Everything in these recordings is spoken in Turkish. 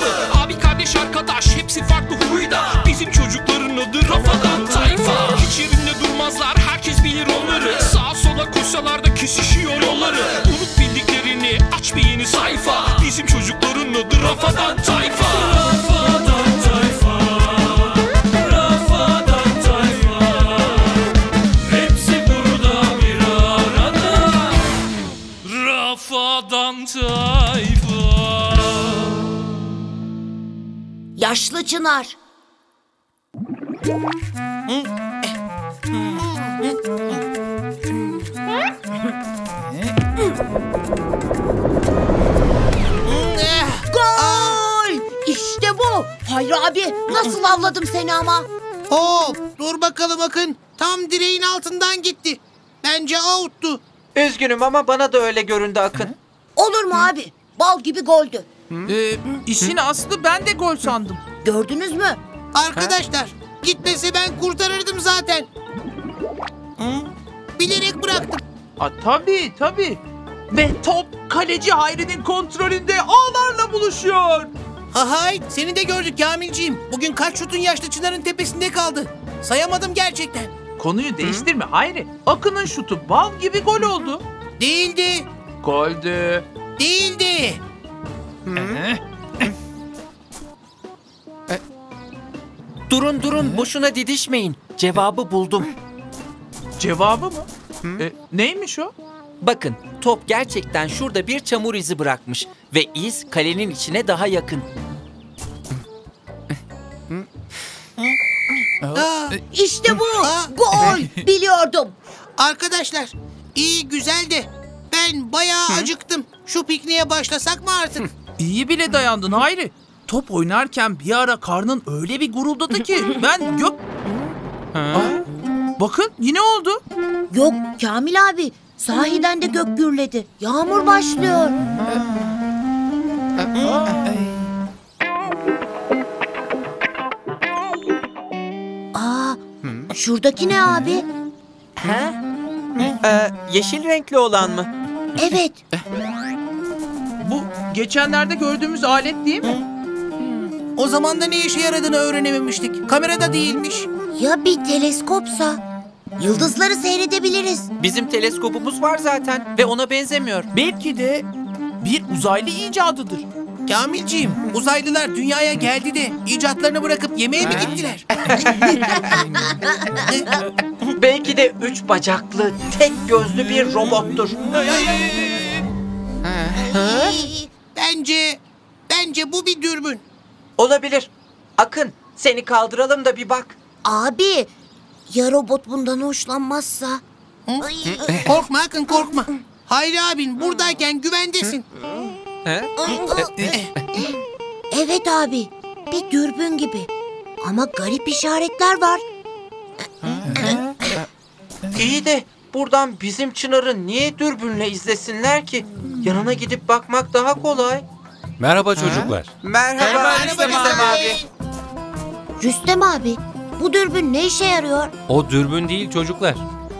kafalı, abi kardeş arkadaş hepsi farklı huyda. Bizim çocukların adı Rafadan Tayfa. Hiç yerinde durmazlar, herkes bilir onları. Sağa sola koşsalar da kesişiyor yolları. Unut bildiklerini, aç bir yeni sayfa. Bizim çocukların adı Rafadan Tayfa. Yaşlı Çınar. Gol! İşte bu. Hayri abi, nasıl avladım seni ama? Hop, dur bakalım Akın. Tam direğin altından gitti. Bence out'tu. Üzgünüm ama bana da öyle göründü Akın. Olur mu abi? Bal gibi goldü. İşin aslı ben de gol sandım. Gördünüz mü? Arkadaşlar, gitmese ben kurtarırdım zaten. Bilerek bıraktım. Tabii tabii. Ve top kaleci Hayri'nin kontrolünde ağlarla buluşuyor. Ahay, seni de gördük Kamilciğim. Bugün kaç şutun Yaşlı Çınar'ın tepesinde kaldı. Sayamadım gerçekten. Konuyu değiştirme Hayri. Akın'ın şutu bal gibi gol oldu. Değildi. Goldü. Değildi. Durun durun, boşuna didişmeyin. Cevabı buldum. Cevabı mı? Neymiş o? Bakın, top gerçekten şurada bir çamur izi bırakmış ve iz kalenin içine daha yakın. İşte bu. Gol. Biliyordum. Arkadaşlar, iyi güzel de ben bayağı acıktım. Şu pikniğe başlasak mı artık? İyi bile dayandın Hayri. Top oynarken bir ara karnın öyle bir guruldadı ki ben Bakın yine oldu. Yok Kamil abi, sahiden de gök gürledi. Yağmur başlıyor. Şuradaki ne abi? Yeşil renkli olan mı? Evet. Bu geçenlerde gördüğümüz alet değil mi? O zaman da ne işe yaradığını öğrenememiştik. Kamerada değilmiş. Ya bir teleskopsa? Yıldızları seyredebiliriz. Bizim teleskopumuz var zaten ve ona benzemiyor. Belki de bir uzaylı icadıdır. Kamilciğim, uzaylılar dünyaya geldi de icatlarını bırakıp yemeğe mi gittiler? Belki de üç bacaklı, tek gözlü bir robottur. Bence bu bir dürbün. Olabilir. Akın, seni kaldıralım da bir bak. Abi, ya robot bundan hoşlanmazsa? Korkma Akın, korkma. Hayri abin buradayken güvendesin. Evet abi, bir dürbün gibi. Ama garip işaretler var. İyi de buradan bizim Çınar'ı niye dürbünle izlesinler ki? Yanına gidip bakmak daha kolay. Merhaba çocuklar. Merhaba Rüstem abi. Rüstem abi, bu dürbün ne işe yarıyor? O dürbün değil çocuklar.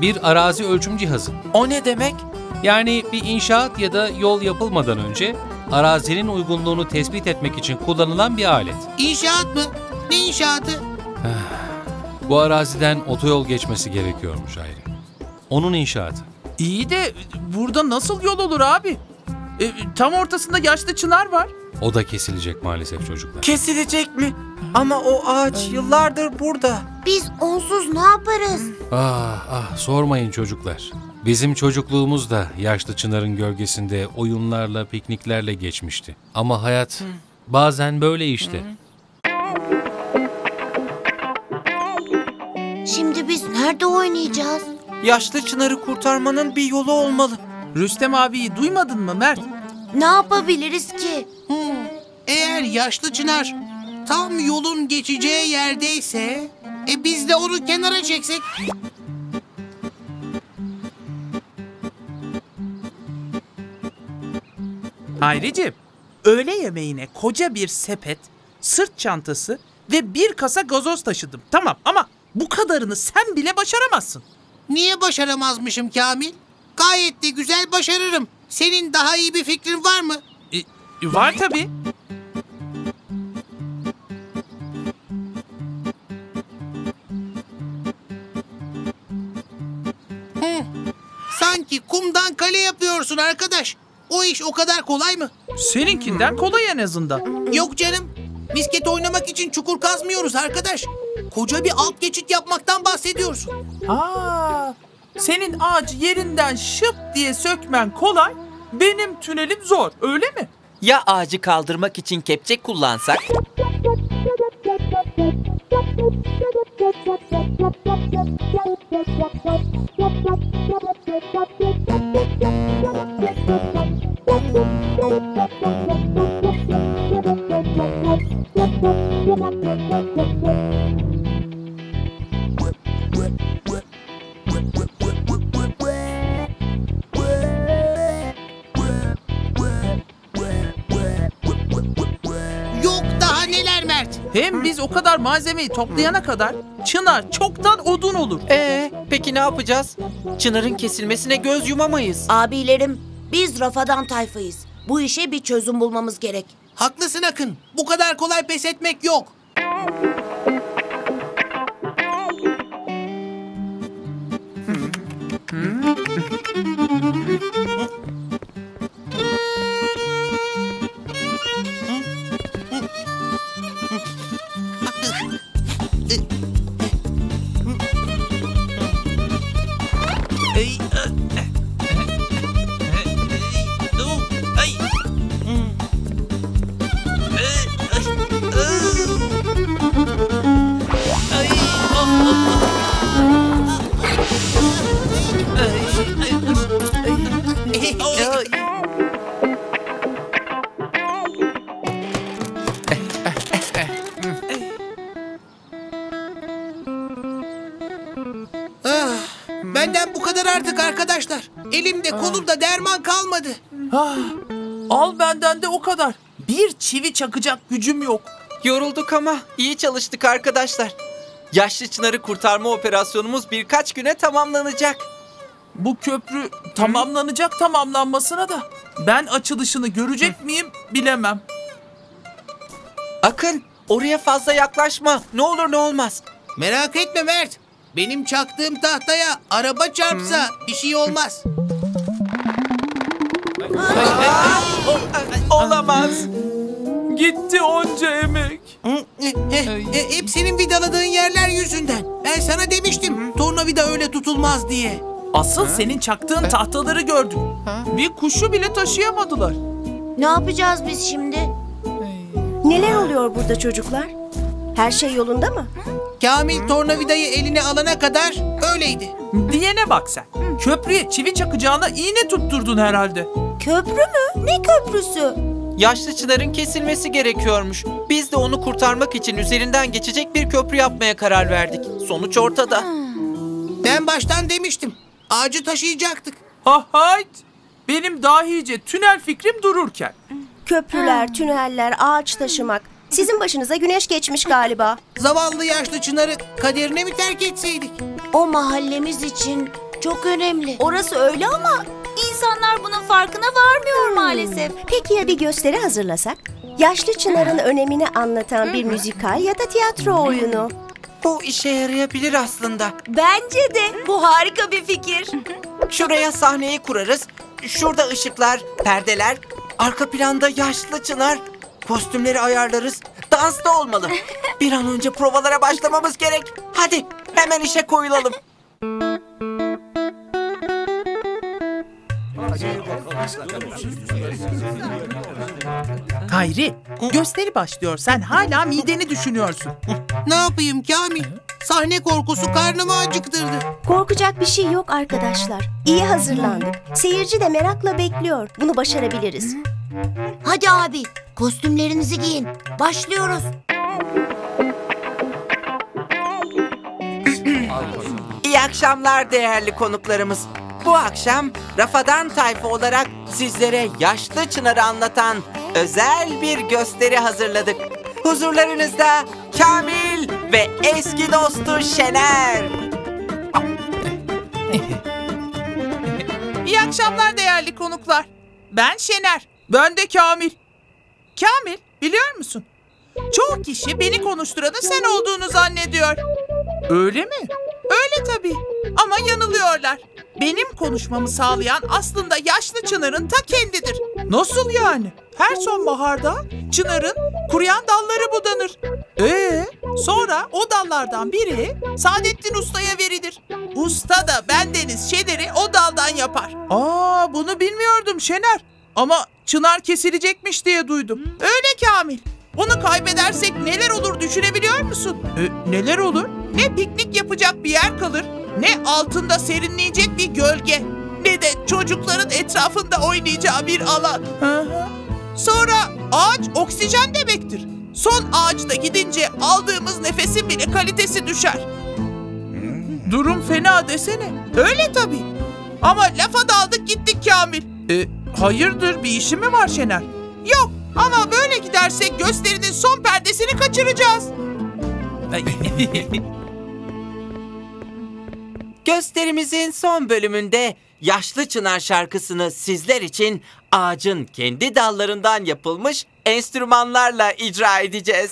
Bir arazi ölçüm cihazı. O ne demek? Yani bir inşaat ya da yol yapılmadan önce arazinin uygunluğunu tespit etmek için kullanılan bir alet. İnşaat mı? Ne inşaatı? Bu araziden otoyol geçmesi gerekiyormuş Hayri. Onun inşaatı. İyi de burada nasıl yol olur abi? Tam ortasında Yaşlı Çınar var. O da kesilecek maalesef çocuklar. Kesilecek mi? Ama o ağaç yıllardır burada. Biz onsuz ne yaparız? Sormayın çocuklar. Bizim çocukluğumuz da Yaşlı Çınar'ın gölgesinde oyunlarla, pikniklerle geçmişti. Ama hayat bazen böyle işte. Şimdi biz nerede oynayacağız? Yaşlı Çınar'ı kurtarmanın bir yolu olmalı. Rüstem abiyi duymadın mı Mert? Ne yapabiliriz ki? Eğer Yaşlı Çınar tam yolun geçeceği yerdeyse, biz de onu kenara çeksek. Hayriciğim, öğle yemeğine koca bir sepet, sırt çantası ve bir kasa gazoz taşıdım. Tamam ama bu kadarını sen bile başaramazsın. Niye başaramazmışım Kamil? Gayet de güzel başarırım. Senin daha iyi bir fikrin var mı? Var tabii. sanki kumdan kale yapıyorsun arkadaş. O iş o kadar kolay mı? Seninkinden kolay en azından. Yok canım. Misket oynamak için çukur kazmıyoruz arkadaş. Koca bir alt geçit yapmaktan bahsediyorsun. Aa, senin ağacı yerinden şıp diye sökmen kolay, benim tünelim zor, öyle mi? Ya ağacı kaldırmak için kepçe kullansak? Hem biz o kadar malzemeyi toplayana kadar Çınar çoktan odun olur. Peki ne yapacağız? Çınar'ın kesilmesine göz yumamayız. Abilerim, biz Rafadan Tayfa'yız. Bu işe bir çözüm bulmamız gerek. Haklısın Akın. Bu kadar kolay pes etmek yok. Benden bu kadar artık arkadaşlar. Elimde kolumda derman kalmadı. Al benden de o kadar. Bir çivi çakacak gücüm yok. Yorulduk ama iyi çalıştık arkadaşlar. Yaşlı Çınar'ı kurtarma operasyonumuz birkaç güne tamamlanacak. Bu köprü tamamlanacak tamamlanmasına da ben açılışını görecek miyim bilemem. Akın, oraya fazla yaklaşma. Ne olur ne olmaz. Merak etme Mert. Benim çaktığım tahtaya araba çarpsa bir şey olmaz. Olamaz. Gitti onca emek. Hepsinin vidaladığın yerler yüzünden. Ben sana demiştim tornavida öyle tutulmaz diye. Asıl senin çaktığın tahtaları gördüm. Bir kuşu bile taşıyamadılar. Ne yapacağız biz şimdi? Neler oluyor burada çocuklar? Her şey yolunda mı? Kamil tornavidayı eline alana kadar öyleydi. Diyene bak sen. Köprüye çivi çakacağına iğne tutturdun herhalde. Köprü mü? Ne köprüsü? Yaşlı Çınar'ın kesilmesi gerekiyormuş. Biz de onu kurtarmak için üzerinden geçecek bir köprü yapmaya karar verdik. Sonuç ortada. Ben baştan demiştim. Ağacı taşıyacaktık. Benim dahice tünel fikrim dururken. Köprüler, tüneller, ağaç taşımak. Sizin başınıza güneş geçmiş galiba. Zavallı yaşlı Çınar'ı kaderine mi terk etseydik? O mahallemiz için çok önemli. Orası öyle ama insanlar bunun farkına varmıyor maalesef. Peki ya bir gösteri hazırlasak? Yaşlı Çınar'ın önemini anlatan bir müzikal ya da tiyatro oyunu. Bu işe yarayabilir aslında. Bence de. Bu harika bir fikir. Şuraya sahneyi kurarız. Şurada ışıklar, perdeler, arka planda yaşlı Çınar... Kostümleri ayarlarız. Dans da olmalı. Bir an önce provalara başlamamız gerek. Hadi hemen işe koyulalım. Hayri, gösteri başlıyor. Sen hala mideni düşünüyorsun. Ne yapayım Kamil? Sahne korkusu karnımı acıktırdı. Korkacak bir şey yok arkadaşlar. İyi hazırlandık. Seyirci de merakla bekliyor. Bunu başarabiliriz. Hadi abi, kostümlerinizi giyin. Başlıyoruz. İyi akşamlar değerli konuklarımız. Bu akşam Rafadan Tayfa olarak sizlere Yaşlı Çınar'ı anlatan özel bir gösteri hazırladık. Huzurlarınızda Kamil ve eski dostu Şener. İyi akşamlar değerli konuklar. Ben Şener. Ben de Kamil. Kamil, biliyor musun? Çoğu kişi beni konuşturanın sen olduğunu zannediyor. Öyle mi? Öyle tabii. Ama yanılıyorlar. benim konuşmamı sağlayan aslında yaşlı çınarın ta kendidir. Nasıl yani? Her sonbaharda çınarın kuruyan dalları budanır. Sonra o dallardan biri Saadettin Usta'ya verilir. Usta da bendeniz Şener'i o daldan yapar. Aa, bunu bilmiyordum Şener. Ama çınar kesilecekmiş diye duydum. Öyle Kamil. Onu kaybedersek neler olur düşünebiliyor musun? Neler olur? Ne piknik yapacak bir yer kalır, ne altında serinleyecek bir gölge, ne de çocukların etrafında oynayacağı bir alan. Sonra ağaç oksijen demektir. Son ağaçta gidince aldığımız nefesin bile kalitesi düşer. Durum fena desene. Öyle tabii. Ama lafa daldık gittik Kamil. Hayırdır, bir işi mi var Şener? Yok, ama böyle gidersek gösterinin son perdesini kaçıracağız. Gösterimizin son bölümünde Yaşlı Çınar şarkısını sizler için ağacın kendi dallarından yapılmış enstrümanlarla icra edeceğiz.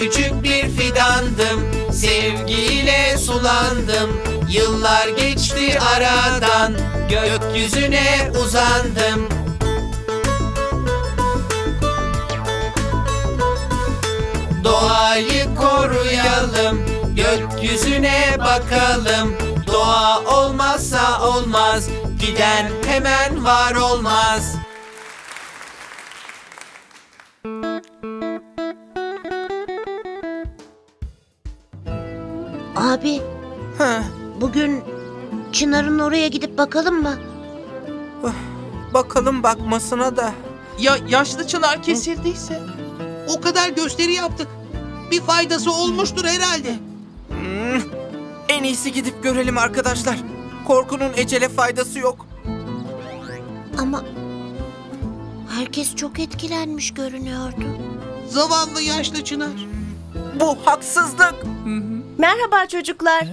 Küçük bir fidandım, sevgiyle sulandım. Yıllar geçti aradan, gökyüzüne uzandım. Doğayı koruyalım, gökyüzüne bakalım. Doğa olmazsa olmaz, giden hemen var olmaz. Abi, bugün Çınar'ın oraya gidip bakalım mı? Bakalım bakmasına da. Ya yaşlı Çınar kesildiyse? O kadar gösteri yaptık. Bir faydası olmuştur herhalde. En iyisi gidip görelim arkadaşlar. Korkunun ecele faydası yok. Ama herkes çok etkilenmiş görünüyordu. Zavallı yaşlı Çınar. Bu haksızlık. Merhaba çocuklar.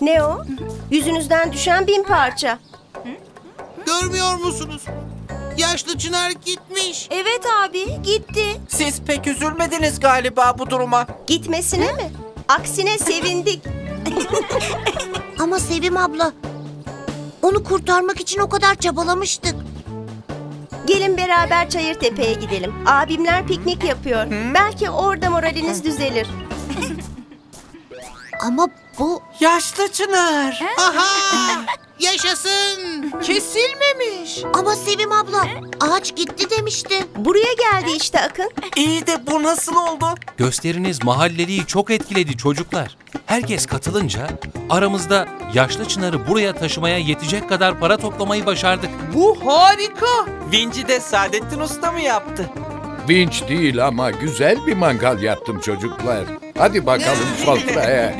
Ne o? Yüzünüzden düşen 1000 parça. Görmüyor musunuz? Yaşlı Çınar gitmiş. Evet abi, gitti. Siz pek üzülmediniz galiba bu duruma. Gitmesine mi? Aksine sevindik. Ama Sevim abla, onu kurtarmak için o kadar çabalamıştık. Gelin beraber Çayırtepe'ye gidelim. Abimler piknik yapıyor. Belki orada moraliniz düzelir. Ama bu... Yaşlı Çınar! Aha! Yaşasın! Kesilmemiş! Ama Sevim abla, ağaç gitti demişti. Buraya geldi işte Akın. İyi de bu nasıl oldu? Gösteriniz mahalleliyi çok etkiledi çocuklar. Herkes katılınca aramızda Yaşlı Çınar'ı buraya taşımaya yetecek kadar para toplamayı başardık. Bu harika! Vinci de Saadettin Usta mı yaptı? Vinç değil ama güzel bir mangal yaptım çocuklar. Hadi bakalım sofraya.